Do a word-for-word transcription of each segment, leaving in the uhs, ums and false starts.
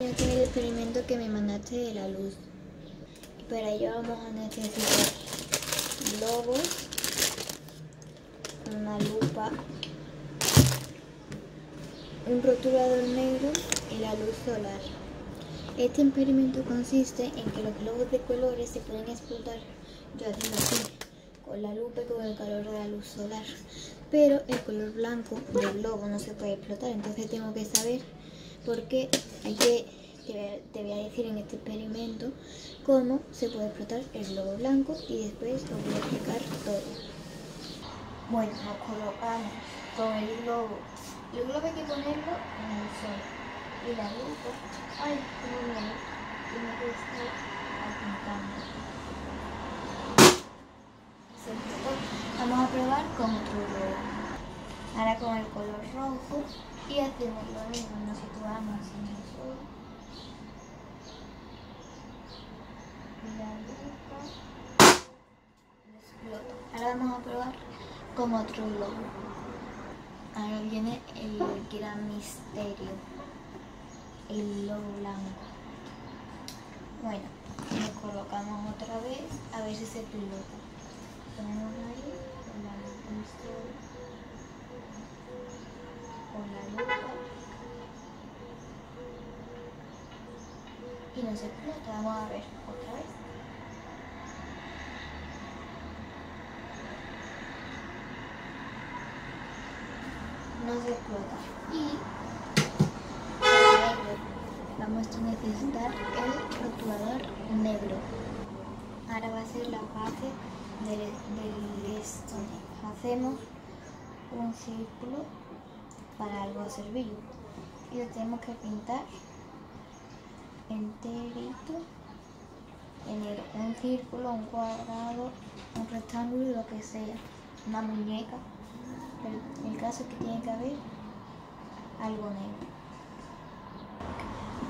Voy a hacer el experimento que me mandaste de la luz. Para ello vamos a necesitar globos, una lupa, un rotulador negro y la luz solar. Este experimento consiste en que los globos de colores se pueden explotar, yo haciendo así, con la lupa y con el calor de la luz solar. Pero el color blanco del globo no se puede explotar, entonces tengo que saber por qué hay que... Te voy a decir en este experimento cómo se puede explotar el globo blanco y después os voy a explicar todo. Bueno, nos colocamos con el globo. El globo hay que ponerlo en el sol. Y la lupa, ay, como me tiene que estar apuntando. Vamos a probar con otro globo. Ahora con el color rojo y hacemos lo mismo, nos situamos en el sol. Ahora vamos a probar con otro globo. Ahora viene el gran misterio, el globo blanco. Bueno, lo colocamos otra vez a ver si se pilota. Ponemos ahí con la lupa, con la lupa y no se explota. Vamos a ver otra vez. No se explota. Y para ello vamos a necesitar el rotulador negro. Ahora va a ser la base del, del esto. Hacemos un círculo para algo servir y lo tenemos que pintar enterito en el, un círculo, un cuadrado, un rectángulo, lo que sea, una muñeca. El, el caso es que tiene que haber algo negro.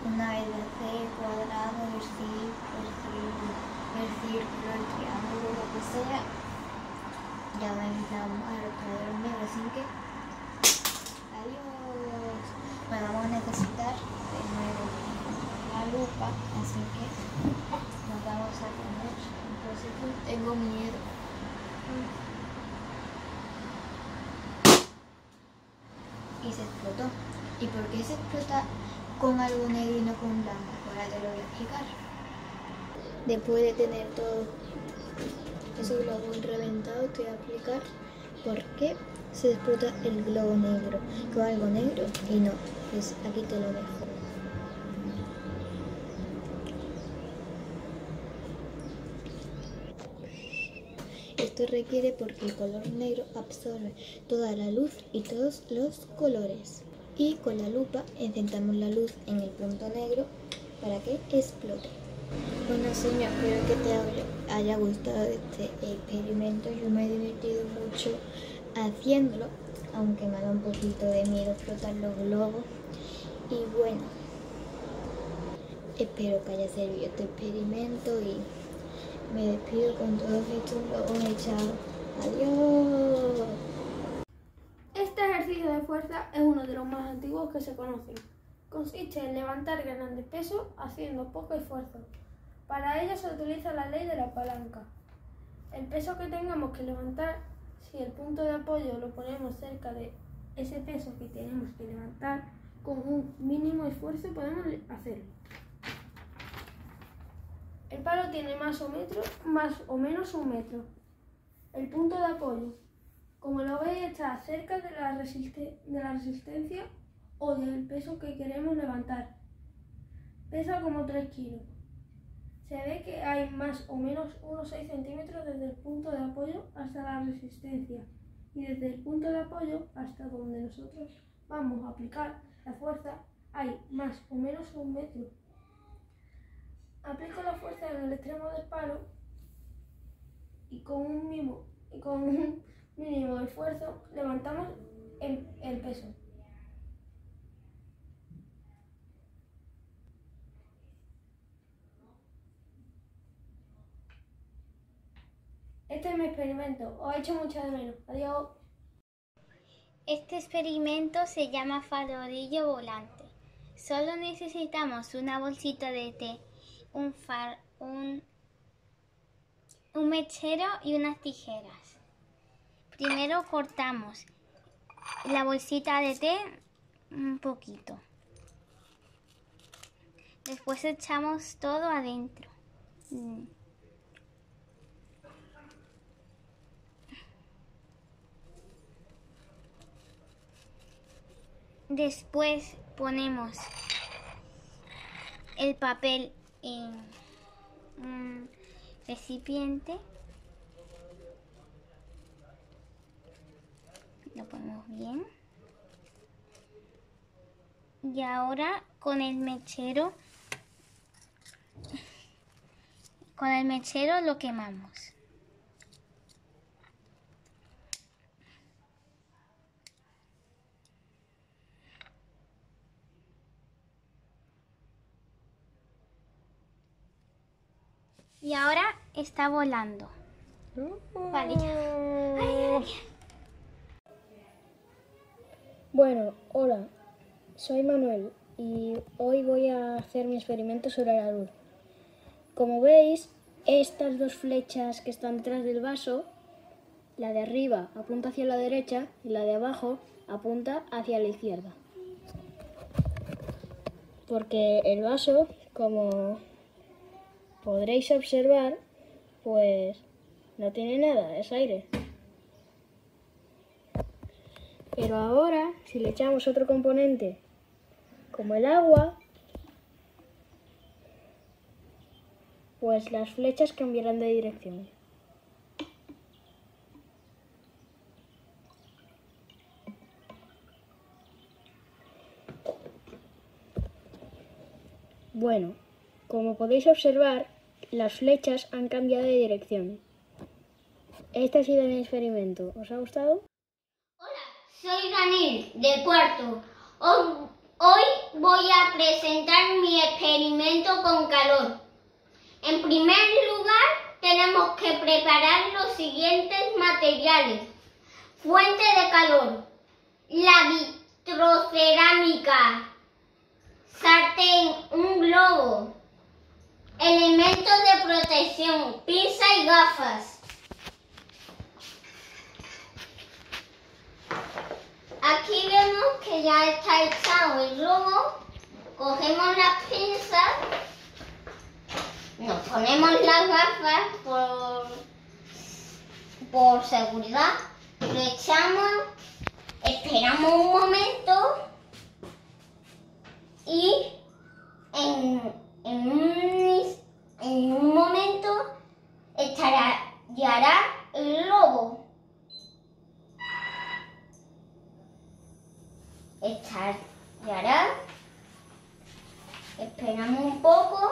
Una vez hacer el cuadrado, el círculo, el círculo, el círculo, el triángulo, lo que sea, ya vamos al rotulador negro, así que adiós. Bueno, vamos a necesitar de nuevo la lupa, así que nos vamos a poner un proceso. Tengo miedo. Y se explotó. ¿Y por qué se explota con algo negro y no con blanco? Ahora te lo voy a explicar. Después de tener todo eso globos reventados, te voy a explicar por qué se explota el globo negro con algo negro y no. Pues aquí te lo dejo. Esto requiere porque el color negro absorbe toda la luz y todos los colores. Y con la lupa encendamos la luz en el punto negro para que explote. Bueno, señor, espero que te haya gustado este experimento. Yo me he divertido mucho haciéndolo, aunque me da un poquito de miedo explotar los globos. Y bueno, espero que haya servido este experimento y... me despido con todos estos globos echados. ¡Adiós! Este ejercicio de fuerza es uno de los más antiguos que se conocen. Consiste en levantar grandes pesos haciendo poco esfuerzo. Para ello se utiliza la ley de la palanca. El peso que tengamos que levantar, si el punto de apoyo lo ponemos cerca de ese peso que tenemos que levantar, con un mínimo esfuerzo podemos hacerlo. El palo tiene más o, metro, más o menos un metro. El punto de apoyo, como lo veis, está cerca de la, resiste, de la resistencia o del peso que queremos levantar. Pesa como tres kilos. Se ve que hay más o menos unos seis centímetros desde el punto de apoyo hasta la resistencia. Y desde el punto de apoyo hasta donde nosotros vamos a aplicar la fuerza hay más o menos un metro. Aplico la fuerza en el extremo del palo y con un mínimo, y con un mínimo esfuerzo levantamos el, el peso. Este es mi experimento, os he hecho mucho de menos. Adiós. Este experimento se llama farolillo volante. Solo necesitamos una bolsita de té, un far, un, un mechero y unas tijeras. Primero cortamos la bolsita de té un poquito. Después echamos todo adentro. Después ponemos el papel en un recipiente. Lo ponemos bien. Y ahora con el mechero, con el mechero lo quemamos. Y ahora está volando. Vale. Ay, ay. Bueno, hola, soy Manuel y hoy voy a hacer mi experimento sobre la luz. Como veis, estas dos flechas que están detrás del vaso, la de arriba apunta hacia la derecha y la de abajo apunta hacia la izquierda. Porque el vaso, como podréis observar, pues no tiene nada, es aire. Pero ahora, si le echamos otro componente, como el agua, pues las flechas cambiarán de dirección. Bueno, como podéis observar, las flechas han cambiado de dirección. Este ha sido mi experimento. ¿Os ha gustado? Hola, soy Daniel, de cuarto. Hoy voy a presentar mi experimento con calor. En primer lugar, tenemos que preparar los siguientes materiales. Fuente de calor: la vitrocerámica, sartén, un globo. Elementos de protección: pinza y gafas. Aquí vemos que ya está echado el globo. Cogemos las pinzas, nos ponemos las gafas por, por seguridad, lo echamos, esperamos un momento y en, en un En un momento estará y hará el globo. Estar y hará. Esperamos un poco.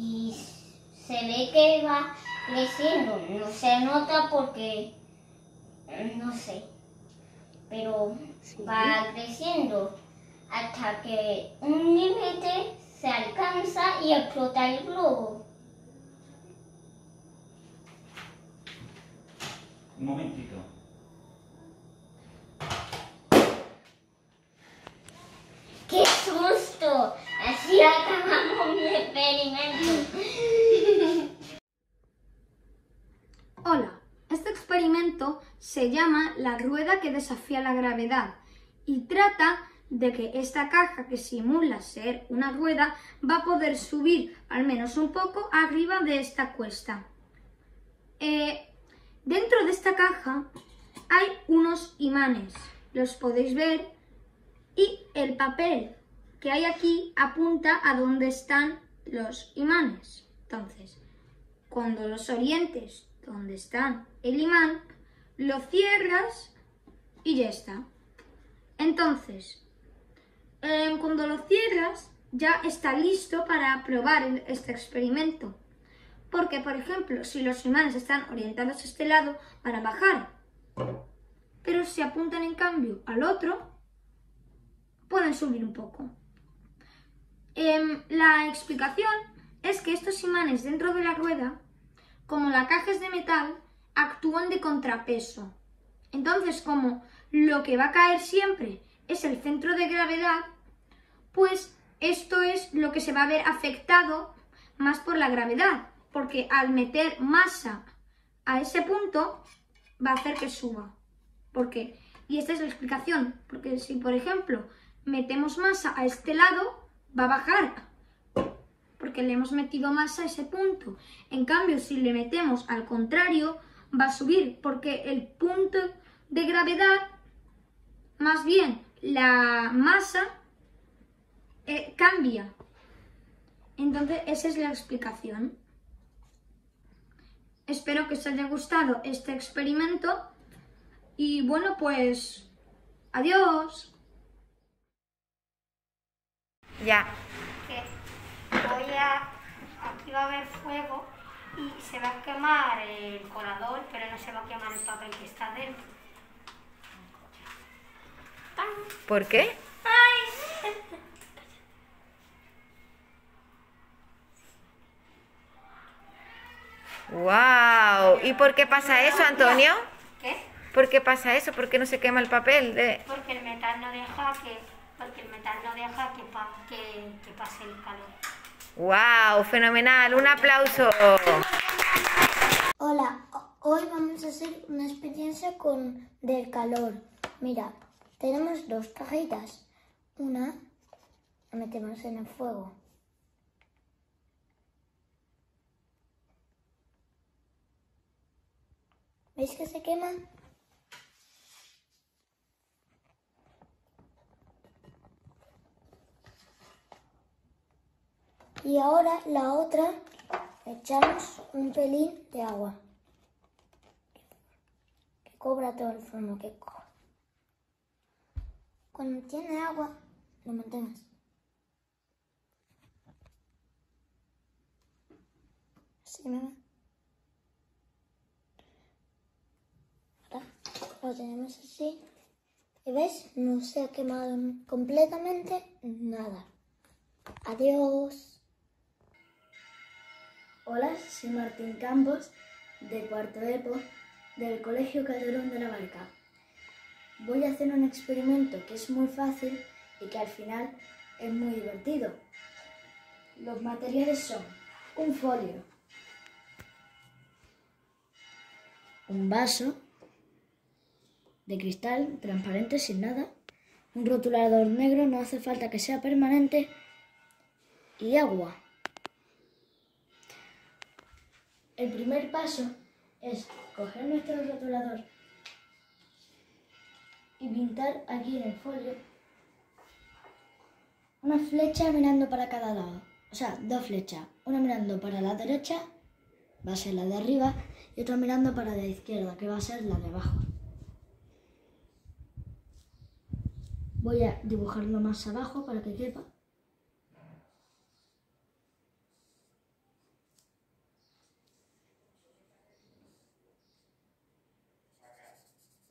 Y se ve que va creciendo, no se nota porque, no sé, pero sí, va creciendo hasta que un límite se alcanza y explota el globo. Un momentito. ¡Qué susto! Así acabamos mi experimento. Hola, este experimento se llama la rueda que desafía la gravedad y trata de que esta caja que simula ser una rueda va a poder subir al menos un poco arriba de esta cuesta. Eh, dentro de esta caja hay unos imanes, los podéis ver, y el papel que hay aquí apunta a dónde están los imanes. Entonces, cuando los orientes donde están el imán, lo cierras y ya está. Entonces, eh, cuando lo cierras, ya está listo para probar este experimento. Porque, por ejemplo, si los imanes están orientados a este lado, van a bajar. pero si apuntan en cambio al otro, pueden subir un poco. Eh, la explicación es que estos imanes dentro de la rueda, como la caja es de metal, actúan de contrapeso. Entonces, como lo que va a caer siempre es el centro de gravedad, pues esto es lo que se va a ver afectado más por la gravedad, porque al meter masa a ese punto va a hacer que suba. ¿Por qué? Y esta es la explicación, porque si por ejemplo metemos masa a este lado, va a bajar, porque le hemos metido masa a ese punto. En cambio, si le metemos al contrario, va a subir, porque el punto de gravedad, más bien la masa, eh, cambia. Entonces, esa es la explicación. Espero que os haya gustado este experimento y bueno, pues adiós. Ya. ¿Qué? Voy a... Aquí va a haber fuego y se va a quemar el colador, pero no se va a quemar el papel que está dentro. ¡Pam! ¿Por qué? ¡Ay! ¡Wow! ¿Y por qué pasa eso, Antonio? ¿Qué? ¿Por qué pasa eso? ¿Por qué no se quema el papel? De... Porque el metal no deja que, porque el metal no deja que, pa, que, que pase el calor. ¡Wow! ¡Fenomenal! ¡Un aplauso! Hola, hoy vamos a hacer una experiencia con del calor. Mira, tenemos dos cajitas. Una la metemos en el fuego. ¿Veis que se quema? Y ahora la otra le echamos un pelín de agua. Que cobra todo el forno que coja. Cuando tiene agua, lo mantienes. Así, mamá. Lo tenemos así y ves, no se ha quemado completamente nada. Adiós. Hola, soy Martín Campos de cuarto EPO del Colegio Calderón de la Barca. Voy a hacer un experimento que es muy fácil y que al final es muy divertido. Los materiales son un folio, un vaso de cristal transparente sin nada, un rotulador negro, no hace falta que sea permanente, y agua. El primer paso es coger nuestro rotulador y pintar aquí en el folio una flecha mirando para cada lado, o sea, dos flechas, una mirando para la derecha, va a ser la de arriba, y otra mirando para la izquierda, que va a ser la de abajo. Voy a dibujarlo más abajo para que quepa.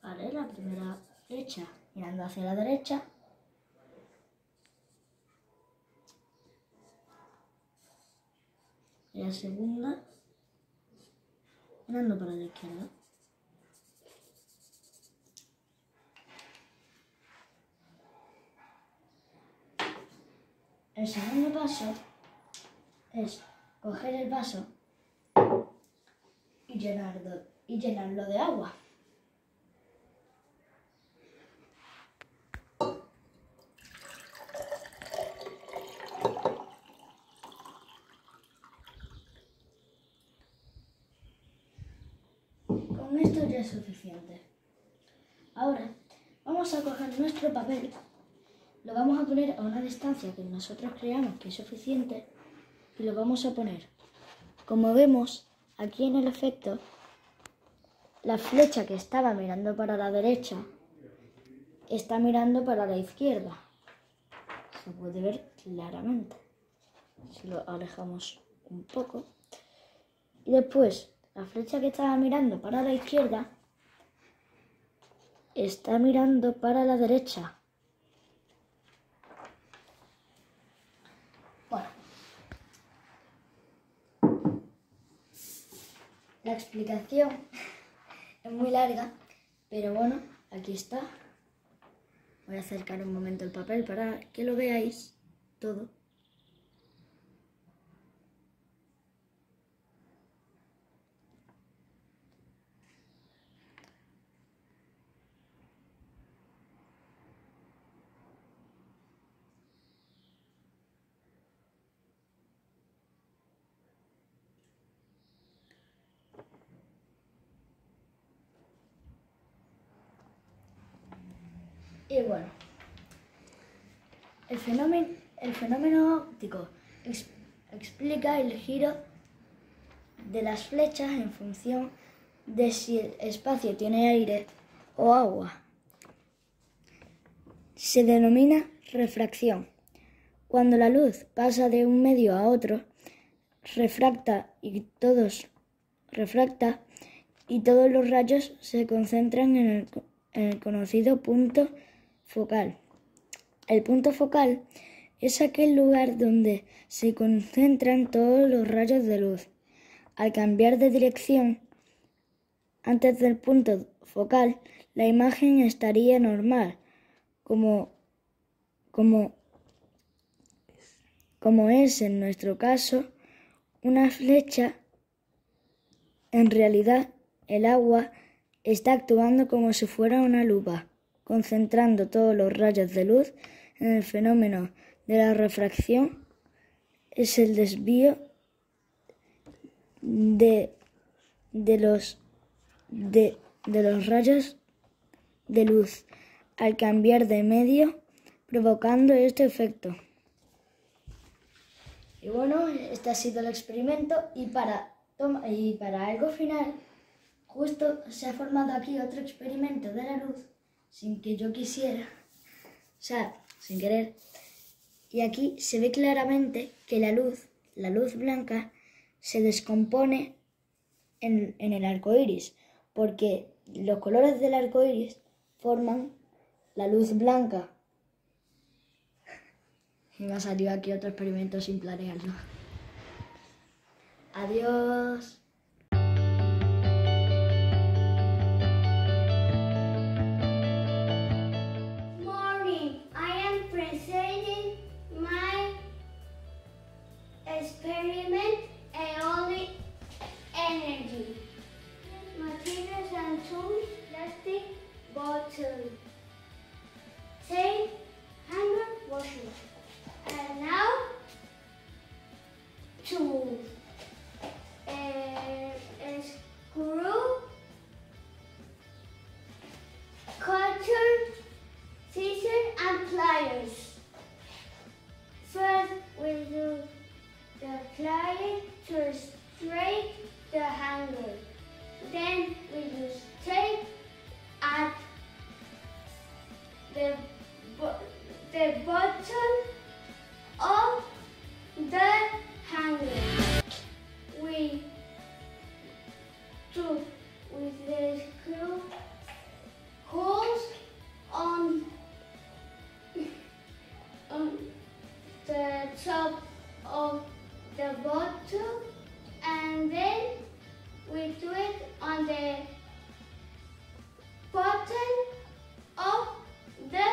Vale, la primera flecha mirando hacia la derecha. Y la segunda mirando para la izquierda. El segundo paso es coger el vaso y llenarlo, y llenarlo de agua. Con esto ya es suficiente. Ahora vamos a coger nuestro papel. Lo vamos a poner a una distancia que nosotros creamos que es suficiente y lo vamos a poner. Como vemos, aquí en el efecto, la flecha que estaba mirando para la derecha está mirando para la izquierda. Se puede ver claramente. Si lo alejamos un poco. Y después, la flecha que estaba mirando para la izquierda Está mirando para la derecha. Bueno. La explicación es muy larga, pero bueno, aquí está. Voy a acercar un momento el papel para que lo veáis todo. Y bueno, el fenómeno, el fenómeno óptico ex, explica el giro de las flechas en función de si el espacio tiene aire o agua. Se denomina refracción. Cuando la luz pasa de un medio a otro, refracta y todos, refracta y todos los rayos se concentran en el, en el conocido punto focal. El punto focal es aquel lugar donde se concentran todos los rayos de luz. Al cambiar de dirección antes del punto focal, la imagen estaría normal, como, como, como es en nuestro caso una flecha. En realidad, el agua está actuando como si fuera una lupa, concentrando todos los rayos de luz. En el fenómeno de la refracción es el desvío de, de, los, de, de los rayos de luz al cambiar de medio, provocando este efecto. Y bueno, este ha sido el experimento y para, y para algo final, justo se ha formado aquí otro experimento de la luz, sin que yo quisiera, o sea, sin querer. Y aquí se ve claramente que la luz, la luz blanca, se descompone en, en el arco iris, porque los colores del arco iris forman la luz blanca. Y me ha salido aquí otro experimento sin planearlo. Adiós. Experiment Aeolic energy. Materials and tools, plastic bottle, tape, hanger, washer. And now to uh, uh, screw, cutter, scissors and pliers. First we do the pliers to straight the hanger. Then we use tape at the, the bottom of the hanger. We do with the screw holes on, on the top of the bottle, and then we do it on the bottom of the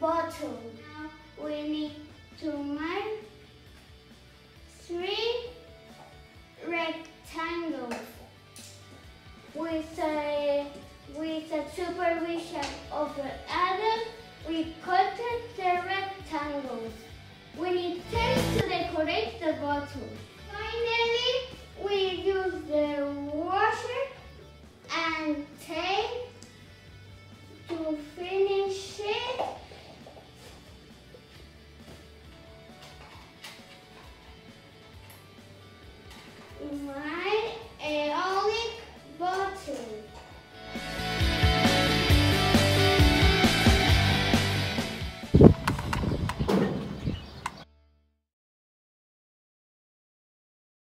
bottle. Now we need to mark three rectangles with a, with a supervision of the adult. We cut the rectangles. We need tape to decorate the bottle. Finally, we use the washer and tape to finish it.